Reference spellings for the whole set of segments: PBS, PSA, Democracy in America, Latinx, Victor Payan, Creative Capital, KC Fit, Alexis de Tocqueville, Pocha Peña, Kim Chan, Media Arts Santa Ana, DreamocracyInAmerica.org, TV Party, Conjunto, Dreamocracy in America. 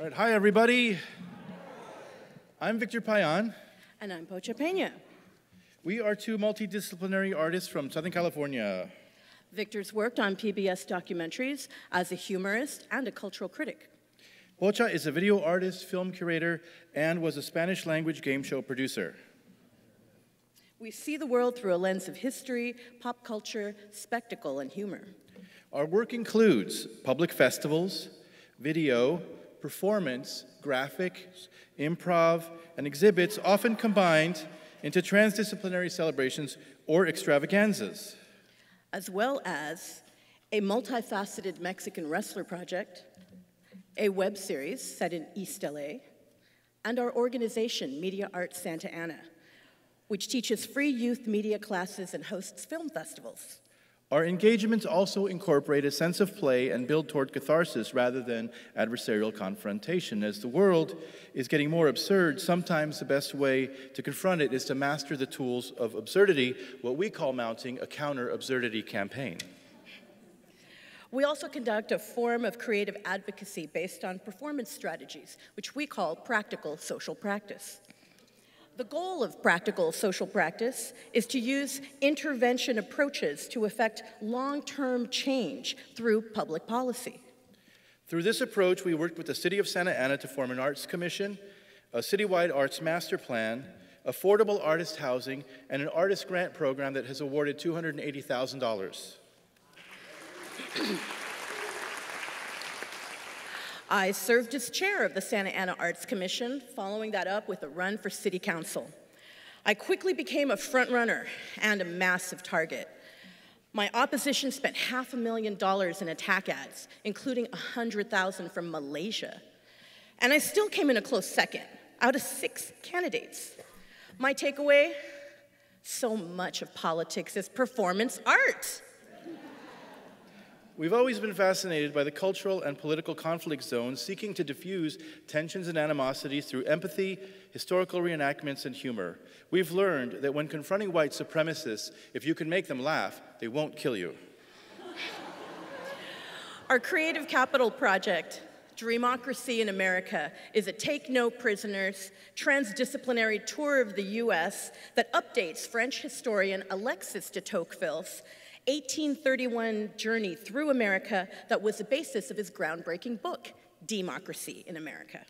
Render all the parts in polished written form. All right, hi everybody. I'm Victor Payan. And I'm Pocha Peña. We are two multidisciplinary artists from Southern California. Victor's worked on PBS documentaries as a humorist and a cultural critic. Pocha is a video artist, film curator, and was a Spanish-language game show producer. We see the world through a lens of history, pop culture, spectacle, and humor. Our work includes public festivals, video, performance, graphics, improv, and exhibits, often combined into transdisciplinary celebrations or extravaganzas. As well as a multifaceted Mexican wrestler project, a web series set in East LA, and our organization, Media Arts Santa Ana, which teaches free youth media classes and hosts film festivals. Our engagements also incorporate a sense of play and build toward catharsis rather than adversarial confrontation. As the world is getting more absurd, sometimes the best way to confront it is to master the tools of absurdity, what we call mounting a counter-absurdity campaign. We also conduct a form of creative advocacy based on performance strategies, which we call practical social practice. The goal of practical social practice is to use intervention approaches to effect long-term change through public policy. Through this approach, we worked with the City of Santa Ana to form an arts commission, a citywide arts master plan, affordable artist housing, and an artist grant program that has awarded $280,000. I served as chair of the Santa Ana Arts Commission, following that up with a run for city council. I quickly became a frontrunner and a massive target. My opposition spent $500,000 in attack ads, including $100,000 from Malaysia. And I still came in a close second, out of 6 candidates. My takeaway? So much of politics is performance art. We've always been fascinated by the cultural and political conflict zones, seeking to diffuse tensions and animosities through empathy, historical reenactments, and humor. We've learned that when confronting white supremacists, if you can make them laugh, they won't kill you. Our Creative Capital project, Dreamocracy in America, is a take no prisoners, transdisciplinary tour of the US that updates French historian Alexis de Tocqueville's 1831 journey through America that was the basis of his groundbreaking book, Democracy in America.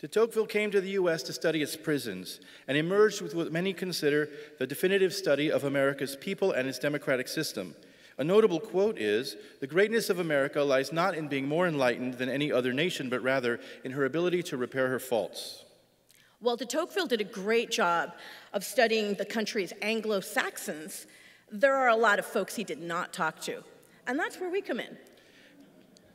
De Tocqueville came to the U.S. to study its prisons and emerged with what many consider the definitive study of America's people and its democratic system. A notable quote is, "The greatness of America lies not in being more enlightened than any other nation, but rather in her ability to repair her faults." While de Tocqueville did a great job of studying the country's Anglo-Saxons, there are a lot of folks he did not talk to, and that's where we come in.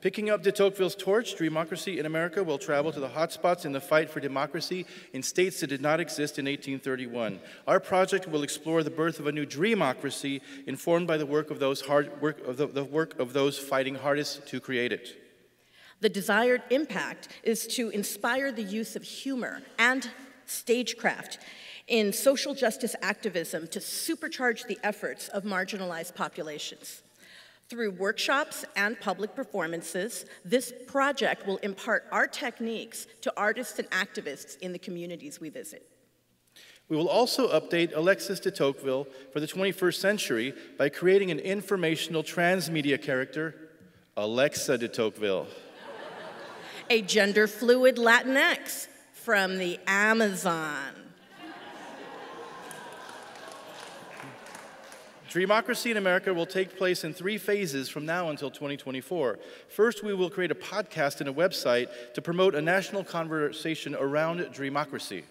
Picking up de Tocqueville's torch, Democracy in America will travel to the hotspots in the fight for democracy in states that did not exist in 1831. Our project will explore the birth of a new dreamocracy, informed by the work of those fighting hardest to create it. The desired impact is to inspire the use of humor and stagecraft in social justice activism to supercharge the efforts of marginalized populations. Through workshops and public performances, this project will impart our techniques to artists and activists in the communities we visit. We will also update Alexis de Tocqueville for the 21st century by creating an informational transmedia character, Alexa de Tocqueville. A gender-fluid Latinx from the Amazon. Dreamocracy in America will take place in 3 phases from now until 2024. First, we will create a podcast and a website to promote a national conversation around dreamocracy.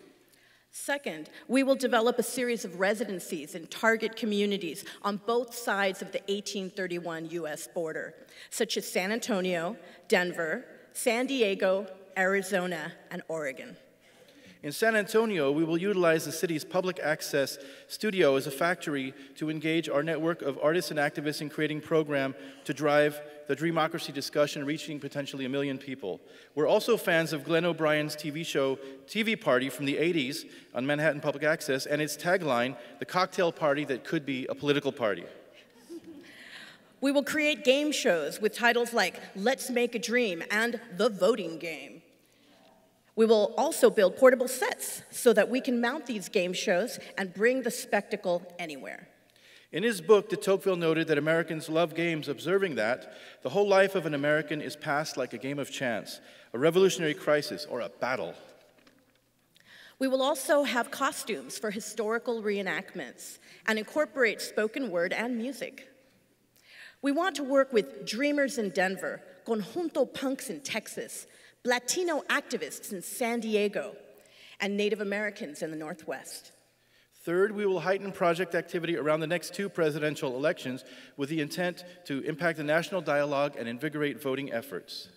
Second, we will develop a series of residencies in target communities on both sides of the 1831 U.S. border, such as San Antonio, Denver, San Diego, Arizona, and Oregon. In San Antonio, we will utilize the city's public access studio as a factory to engage our network of artists and activists in creating a program to drive the Dreamocracy discussion, reaching potentially 1 million people. We're also fans of Glenn O'Brien's TV show, TV Party, from the 80s on Manhattan Public Access, and its tagline, the cocktail party that could be a political party. We will create game shows with titles like Let's Make a Dream and The Voting Game. We will also build portable sets so that we can mount these game shows and bring the spectacle anywhere. In his book, de Tocqueville noted that Americans love games, observing that the whole life of an American is passed like a game of chance, a revolutionary crisis, or a battle. We will also have costumes for historical reenactments and incorporate spoken word and music. We want to work with dreamers in Denver, Conjunto punks in Texas, Latino activists in San Diego, and Native Americans in the Northwest. Third, we will heighten project activity around the next two presidential elections with the intent to impact the national dialogue and invigorate voting efforts.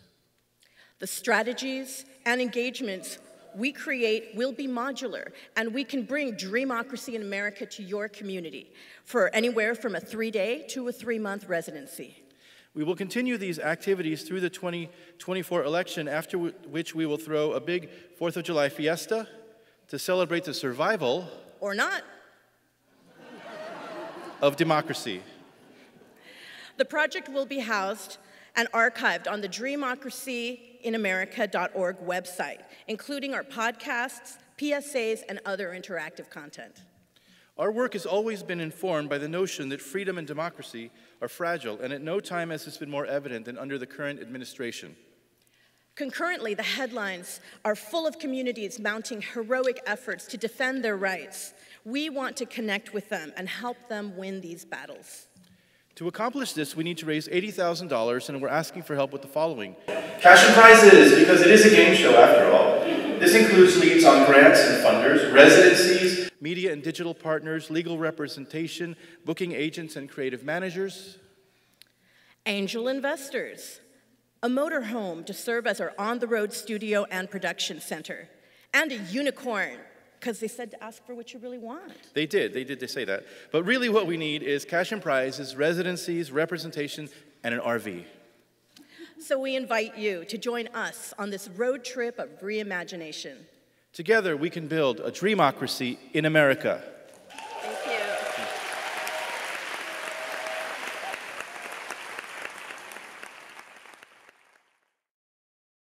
The strategies and engagements we create will be modular, and we can bring Dreamocracy in America to your community for anywhere from a 3-day to a 3-month residency. We will continue these activities through the 2024 election, after which we will throw a big 4th of July fiesta to celebrate the survival or not of democracy. The project will be housed and archived on the DreamocracyInAmerica.org website, including our podcasts, PSAs, and other interactive content. Our work has always been informed by the notion that freedom and democracy are fragile, and at no time has this been more evident than under the current administration. Concurrently, the headlines are full of communities mounting heroic efforts to defend their rights. We want to connect with them and help them win these battles. To accomplish this, we need to raise $80,000, and we're asking for help with the following. Cash and prizes, because it is a game show after all. This includes leads on grants and funders, residencies, media and digital partners, legal representation, booking agents and creative managers. Angel investors. A motorhome to serve as our on-the-road studio and production center. And a unicorn, because they said to ask for what you really want. They did say that. But really what we need is cash and prizes, residencies, representation, and an RV. So we invite you to join us on this road trip of reimagination. Together we can build a Dreamocracy in America.